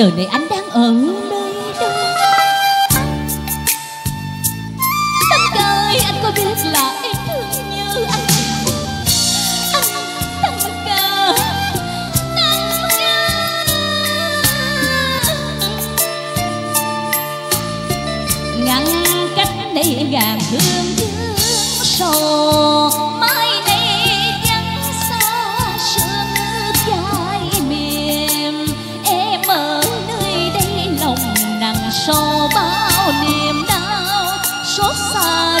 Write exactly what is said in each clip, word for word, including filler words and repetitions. giờ này anh đang ở nơi đâu? Tâm cơi, anh có biết là em thương như anh. Anh Tâm Ca, Tâm Ca. Ngăn cách đây em càng thương thương sầu. Sau bao niềm đau, xót xa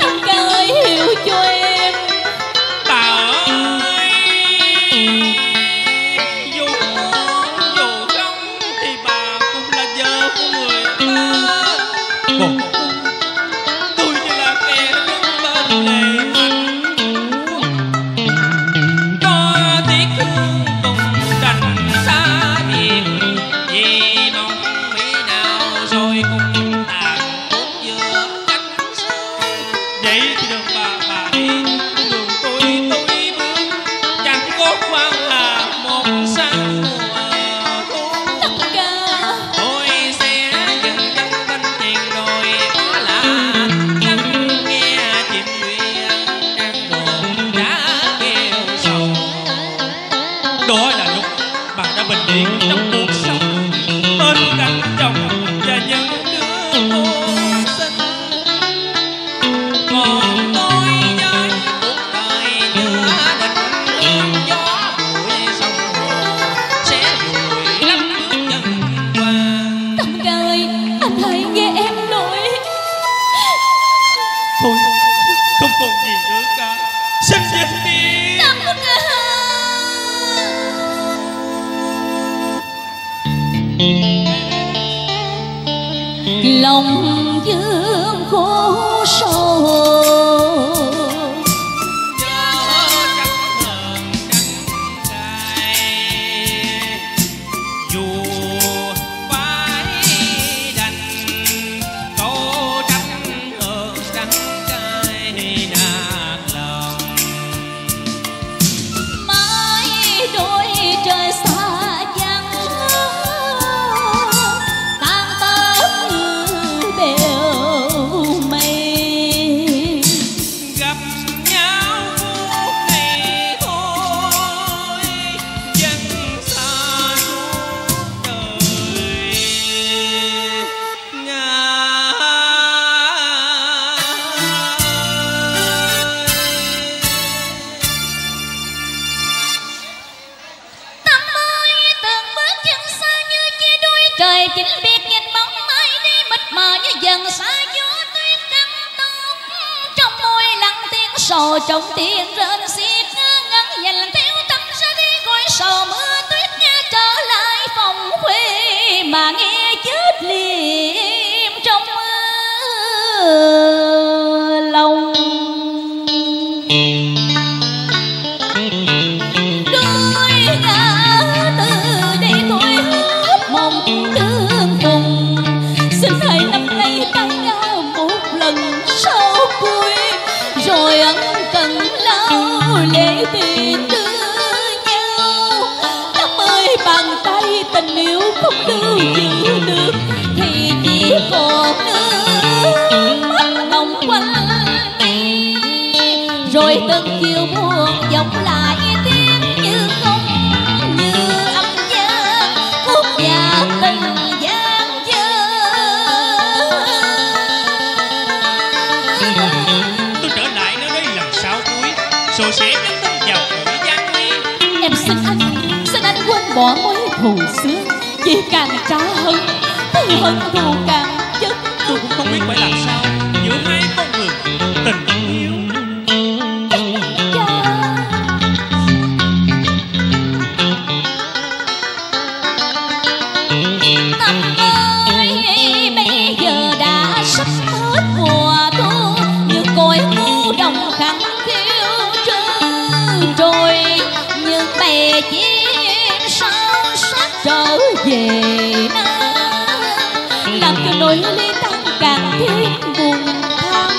Tâm Ca ơi, hiểu cho em. Bà ơi, dù muốn dù lòng dương khổ sầu trong tiếng rên xiết ngân nhìn theo tâm sẽ đi coi sầu mưa tuyết nghe trở lại phòng khuya mà nghe chết liềm trong lòng đôi ngã từ đây thôi ước mong tương cùng xin hãy nắm lấy tay nhau một lần sau cuối rồi cần lâu lệ tình đưa nhau năm ơi bàn tay tình yêu không lưu giữ được thì chỉ còn nước mắt lòng quanh rồi từng chiều buồn vọng lại tiếng như không như âm gian khúc và tình gian dơ rồi sẽ đến tâm vào cửa gian nguy. Em xin anh, xin anh quên bỏ mối thù xưa, vì càng trả hơn thì hận thù càng chất. Tôi cũng không biết phải làm sao giữa hai con người tình yêu. Làm cho nỗi ly tan càng thêm buồn thâm.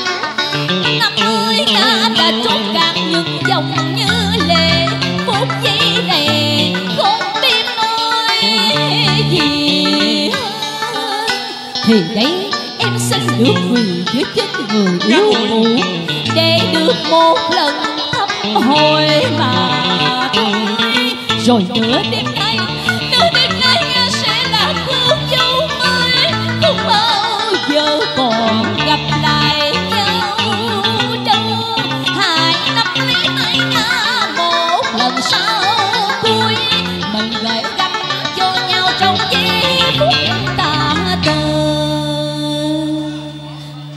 Năm ơi ta đã trút càng những dòng như lệ phút giây này không biết nói gì hơn. Thì đấy em xin được quỳ dưới chân người yêu cũ để được một lần thăm hồi mà thôi. Rồi nữa đêm